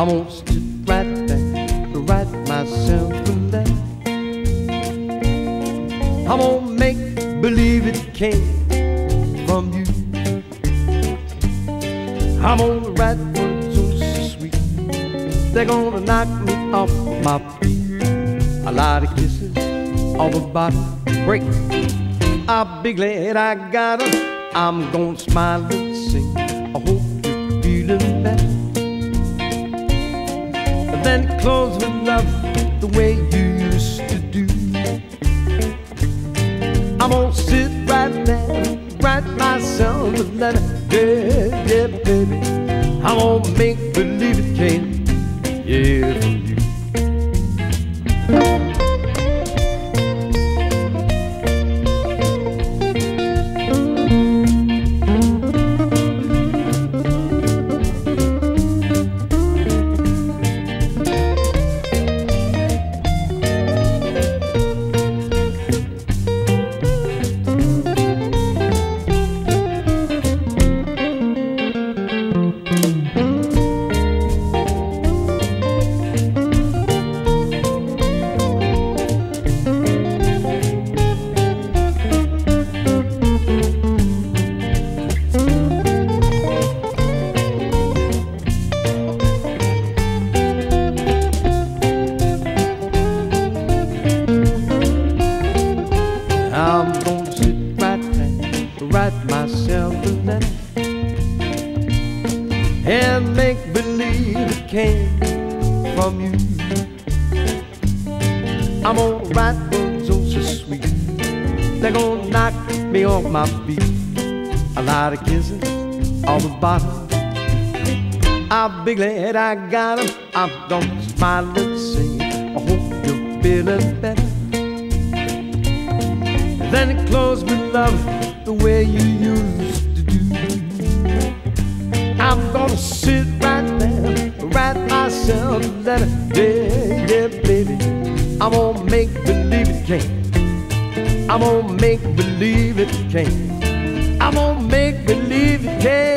I won't sit right back, but right myself from that. I won't make believe it came from you. I'm gonna write words so sweet, they're gonna knock me off my feet. A lot of kisses on the bottom break. I'll be glad I got 'em. I'm gonna smile and sing. I hope you're feeling better. Then close with love the way you used to do. I'm gonna sit right there, write myself a letter. Yeah, yeah, baby, I'm gonna make believe it came, yeah, from you. I'm gonna sit right there, write myself a letter, and make believe it came from you. I'm gonna write words oh so sweet, they're gonna knock me off my feet. A lot of kisses on the bottom, I'll be glad I got 'em. I'm gonna smile and sing, I hope you're feeling better. Then it closed with love the way you used to do. I'm gonna sit right there, write myself a letter. Yeah, yeah, baby, I'm gonna make believe it came. I'm gonna make believe it came. I'm gonna make believe it came.